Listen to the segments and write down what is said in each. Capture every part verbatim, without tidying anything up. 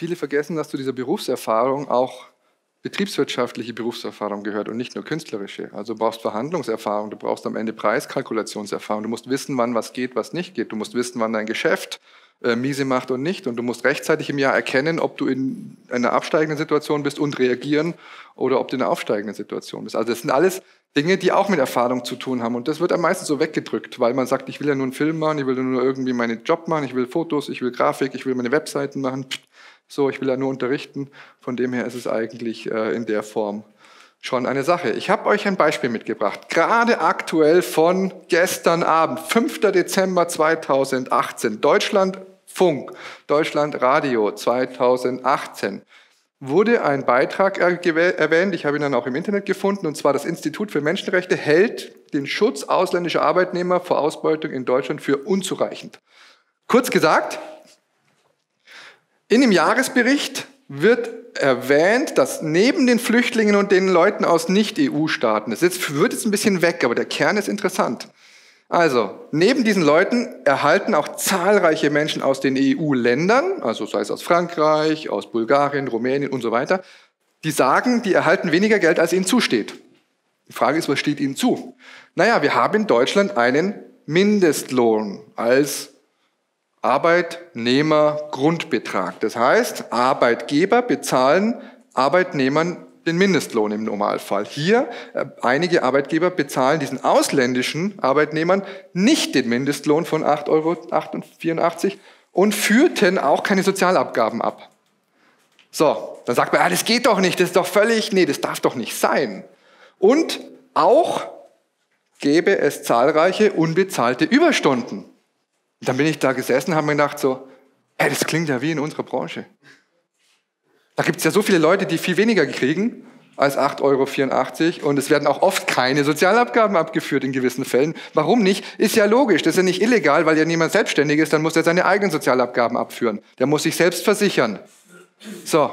viele vergessen, dass zu dieser Berufserfahrung auch betriebswirtschaftliche Berufserfahrung gehört und nicht nur künstlerische. Also du brauchst Verhandlungserfahrung, du brauchst am Ende Preiskalkulationserfahrung, du musst wissen, wann was geht, was nicht geht, du musst wissen, wann dein Geschäft äh, miese macht und nicht, und du musst rechtzeitig im Jahr erkennen, ob du in einer absteigenden Situation bist und reagieren oder ob du in einer aufsteigenden Situation bist. Also das sind alles Dinge, die auch mit Erfahrung zu tun haben, und das wird am meisten so weggedrückt, weil man sagt, ich will ja nur einen Film machen, ich will ja nur irgendwie meinen Job machen, ich will Fotos, ich will Grafik, ich will meine Webseiten machen, pff. So, ich will ja nur unterrichten, von dem her ist es eigentlich äh, in der Form schon eine Sache. Ich habe euch ein Beispiel mitgebracht, gerade aktuell von gestern Abend, fünfter Dezember zweitausendachtzehn, Deutschlandfunk, Deutschlandradio zweitausendachtzehn, wurde ein Beitrag erwähnt, ich habe ihn dann auch im Internet gefunden, und zwar das Institut für Menschenrechte hält den Schutz ausländischer Arbeitnehmer vor Ausbeutung in Deutschland für unzureichend. Kurz gesagt, in dem Jahresbericht wird erwähnt, dass neben den Flüchtlingen und den Leuten aus Nicht-E U-Staaten, das jetzt, wird jetzt ein bisschen weg, aber der Kern ist interessant. Also, neben diesen Leuten erhalten auch zahlreiche Menschen aus den E U-Ländern, also sei es aus Frankreich, aus Bulgarien, Rumänien und so weiter, die sagen, die erhalten weniger Geld, als ihnen zusteht. Die Frage ist, was steht ihnen zu? Naja, wir haben in Deutschland einen Mindestlohn als Arbeitnehmergrundbetrag. Das heißt, Arbeitgeber bezahlen Arbeitnehmern den Mindestlohn im Normalfall. Hier, äh, einige Arbeitgeber bezahlen diesen ausländischen Arbeitnehmern nicht den Mindestlohn von acht Euro vierundachtzig und führten auch keine Sozialabgaben ab. So, dann sagt man, ah, das geht doch nicht, das ist doch völlig, nee, das darf doch nicht sein. Und auch gäbe es zahlreiche unbezahlte Überstunden. Und dann bin ich da gesessen und habe mir gedacht, so, ey, das klingt ja wie in unserer Branche. Da gibt es ja so viele Leute, die viel weniger kriegen als acht Euro vierundachtzig, und es werden auch oft keine Sozialabgaben abgeführt in gewissen Fällen. Warum nicht? Ist ja logisch, das ist ja nicht illegal, weil ja niemand selbstständig ist, dann muss er seine eigenen Sozialabgaben abführen. Der muss sich selbst versichern. So,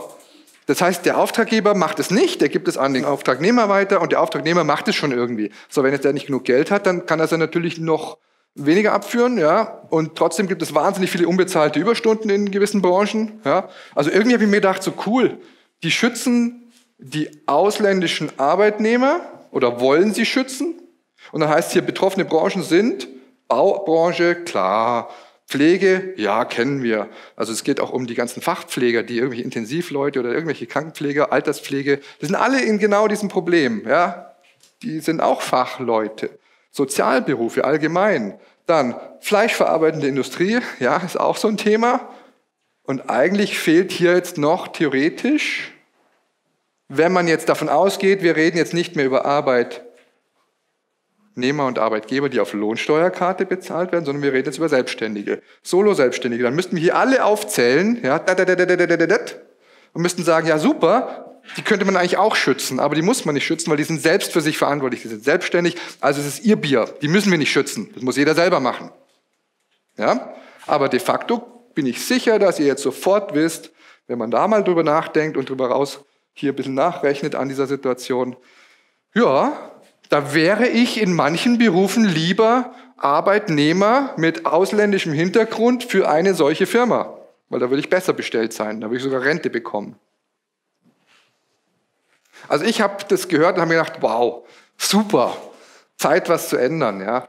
das heißt, der Auftraggeber macht es nicht, der gibt es an den Auftragnehmer weiter, und der Auftragnehmer macht es schon irgendwie. So, wenn jetzt der nicht genug Geld hat, dann kann er es ja natürlich noch weniger abführen, ja, und trotzdem gibt es wahnsinnig viele unbezahlte Überstunden in gewissen Branchen, ja. Also irgendwie habe ich mir gedacht, so cool, die schützen die ausländischen Arbeitnehmer oder wollen sie schützen, und dann heißt es hier, betroffene Branchen sind Baubranche, klar, Pflege, ja, kennen wir. Also es geht auch um die ganzen Fachpfleger, die irgendwelche Intensivleute oder irgendwelche Krankenpfleger, Alterspflege, das sind alle in genau diesem Problem, ja, die sind auch Fachleute. Sozialberufe allgemein, dann fleischverarbeitende Industrie, ja, ist auch so ein Thema. Und eigentlich fehlt hier jetzt noch theoretisch, wenn man jetzt davon ausgeht, wir reden jetzt nicht mehr über Arbeitnehmer und Arbeitgeber, die auf Lohnsteuerkarte bezahlt werden, sondern wir reden jetzt über Selbstständige, Solo-Selbstständige. Dann müssten wir hier alle aufzählen, ja, und müssten sagen, ja super, die könnte man eigentlich auch schützen, aber die muss man nicht schützen, weil die sind selbst für sich verantwortlich, die sind selbstständig, also es ist ihr Bier, die müssen wir nicht schützen, das muss jeder selber machen. Ja? Aber de facto bin ich sicher, dass ihr jetzt sofort wisst, wenn man da mal drüber nachdenkt und drüber raus hier ein bisschen nachrechnet an dieser Situation, ja, da wäre ich in manchen Berufen lieber Arbeitnehmer mit ausländischem Hintergrund für eine solche Firma, weil da würde ich besser bestellt sein, da würde ich sogar Rente bekommen. Also ich habe das gehört und habe mir gedacht, wow, super, Zeit was zu ändern, ja.